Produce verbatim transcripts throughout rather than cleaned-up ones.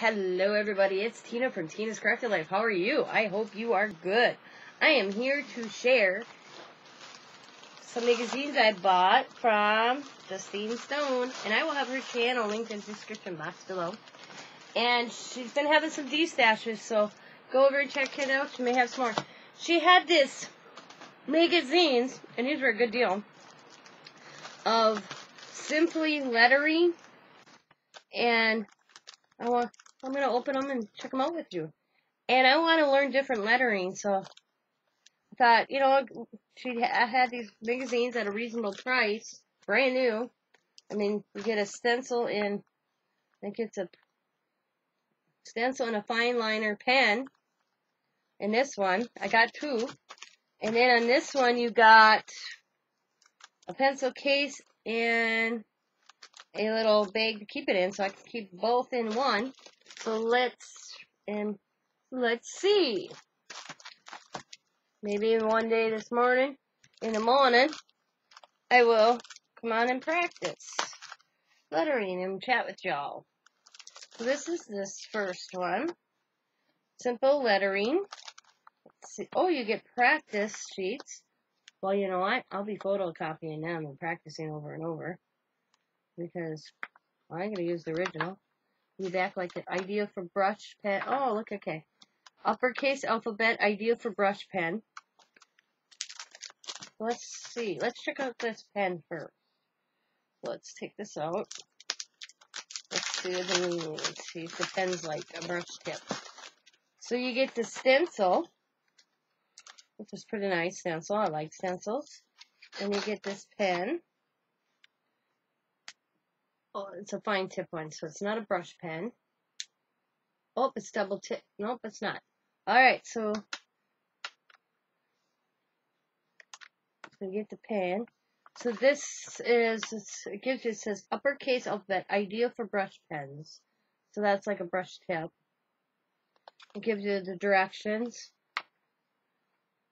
Hello everybody, it's Tina from Tina's Crafty Life. How are you? I hope you are good. I am here to share some magazines I bought from Justine Stone, and I will have her channel linked in the description box below. And she's been having some D stashes, so go over and check it out. She may have some more. She had this magazines, and these were a good deal, of Simply Lettering, and I want, I'm going to open them and check them out with you. And I want to learn different lettering, so I thought, you know, she I had these magazines at a reasonable price, brand new. I mean, you get a stencil and I think it's a stencil and a fine liner pen in this one. I got two. And then on this one, you got a pencil case and a little bag to keep it in, so I can keep both in one. So let's and let's see. Maybe one day this morning, in the morning, I will come on and practice lettering and chat with y'all. So this is this first one, simple lettering. Let's see. Oh, you get practice sheets. Well, you know what? I'll be photocopying them and practicing over and over. Because well, I'm going to use the original. You back like an ideal for brush pen. Oh, look, okay. Uppercase alphabet, ideal for brush pen. Let's see. Let's check out this pen first. Let's take this out. Let's see, Let's see if the pen's like a brush tip. So you get the stencil, which is pretty nice stencil. I like stencils. And you get this pen. Oh, it's a fine tip one, so it's not a brush pen. Oh, it's double tip. Nope, it's not. Alright, so we get the pen. So this is, it's, it gives you, it says uppercase alphabet, ideal for brush pens. So that's like a brush tip. It gives you the directions.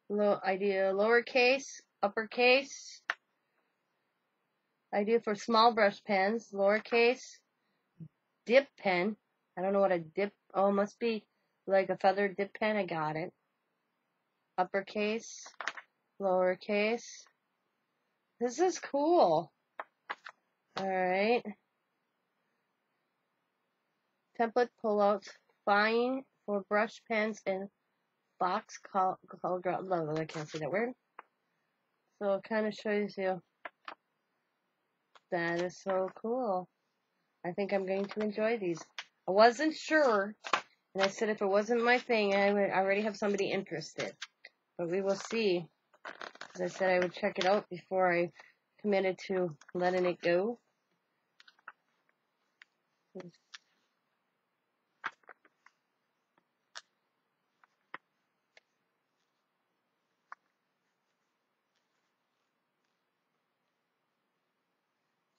Low, ideal lowercase, uppercase. I do for small brush pens, lowercase, dip pen. I don't know what a dip, oh, it must be like a feather dip pen. I got it. Uppercase, lowercase. This is cool. Alright. Template pullouts, fine for brush pens and box color draw. No, I can't see that word. So it kind of shows you. That is so cool. I think I'm going to enjoy these. I wasn't sure, and I said if it wasn't my thing, I would already have somebody interested. But we will see. As I said, I would check it out before I committed to letting it go.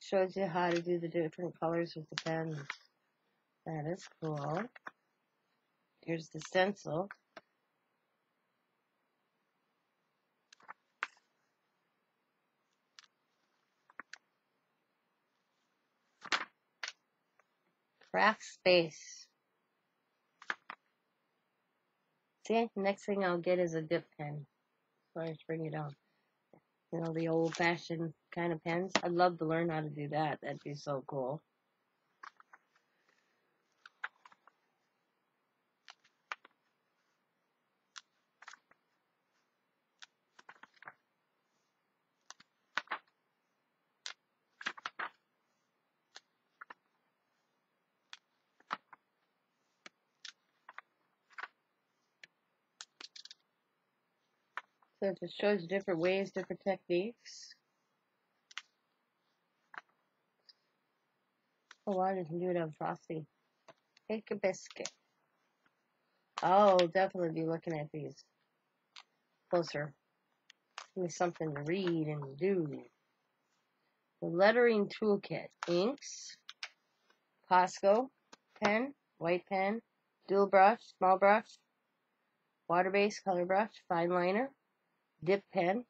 Shows you how to do the different colors with the pens. That is cool. Here's the stencil. Craft space. See, next thing I'll get is a dip pen. So I just bring it down. You know, the old-fashioned kind of pens. I'd love to learn how to do that. That'd be so cool. So it just shows different ways, different techniques. Oh wow, you can do it on frosting. Take a biscuit. Oh, I'll definitely be looking at these closer. Give me something to read and do. The lettering toolkit: inks, Posca pen, white pen, dual brush, small brush, water base, color brush, fine liner. Dip pen.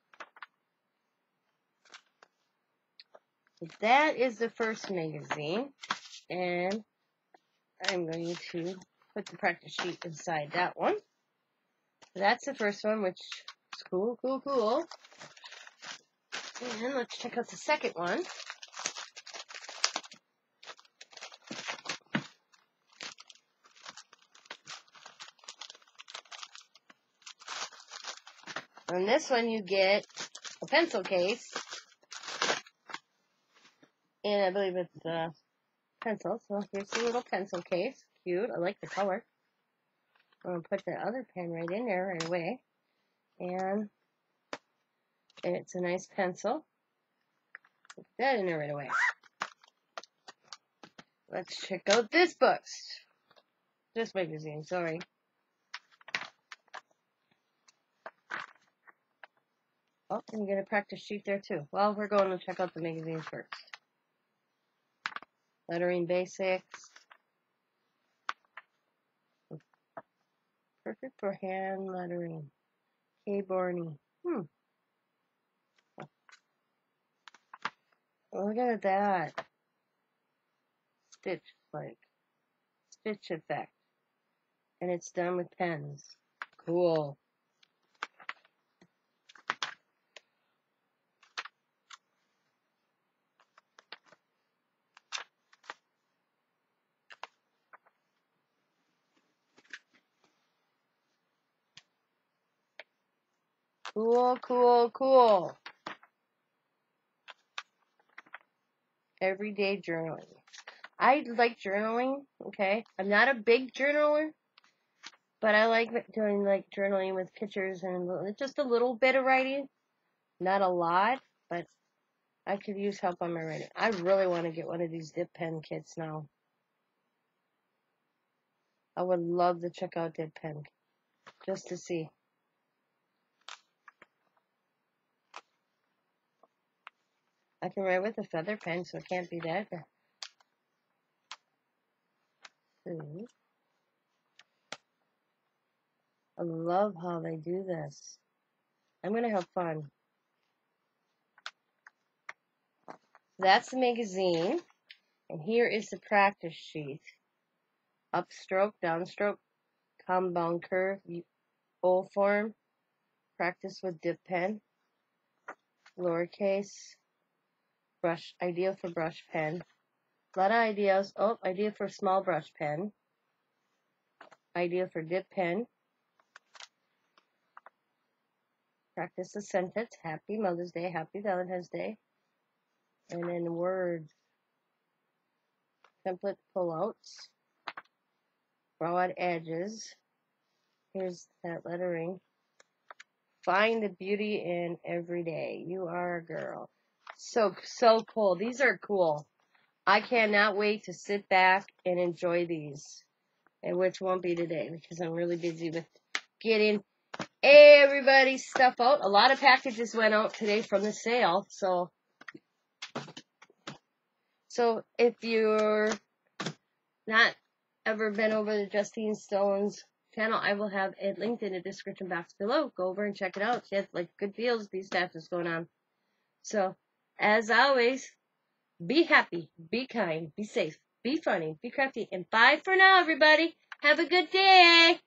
That is the first magazine, and I I'm going to put the practice sheet inside that one. So that's the first one, which is cool, cool, cool. And let's check out the second one. On this one, you get a pencil case, and I believe it's a pencil, so here's the little pencil case. Cute. I like the color. I'm going to put the other pen right in there right away, and it's a nice pencil. Put that in there right away. Let's check out this book. This magazine, sorry. Oh, and you get a practice sheet there too. Well, we're going to check out the magazine first. Lettering basics. Perfect for hand lettering. K. Barney. Hmm. Look at that. Stitch, like. Stitch effect. And it's done with pens. Cool. Cool, cool, cool. Everyday journaling. I like journaling, okay? I'm not a big journaler, but I like doing, like, journaling with pictures and just a little bit of writing. Not a lot, but I could use help on my writing. I really want to get one of these dip pen kits now. I would love to check out dip pen just to see. I can write with a feather pen, so it can't be that. See. I love how they do this. I'm going to have fun. That's the magazine. And here is the practice sheet. Upstroke, downstroke, compound curve, bowl form, practice with dip pen, lowercase. Brush, ideal for brush pen. A lot of ideas. Oh, idea for small brush pen. Idea for dip pen. Practice the sentence. Happy Mother's Day. Happy Valentine's Day. And then words. Template pullouts. Broad edges. Here's that lettering. Find the beauty in every day. You are a girl. So, so cool. These are cool. I cannot wait to sit back and enjoy these, and which won't be today because I'm really busy with getting everybody's stuff out. A lot of packages went out today from the sale, so so if you're not ever been over to Justine Stone's channel, I will have it linked in the description box below. Go over and check it out. She has, like, good deals. These stuff is going on. So, as always, be happy, be kind, be safe, be funny, be crafty, and bye for now, everybody. Have a good day.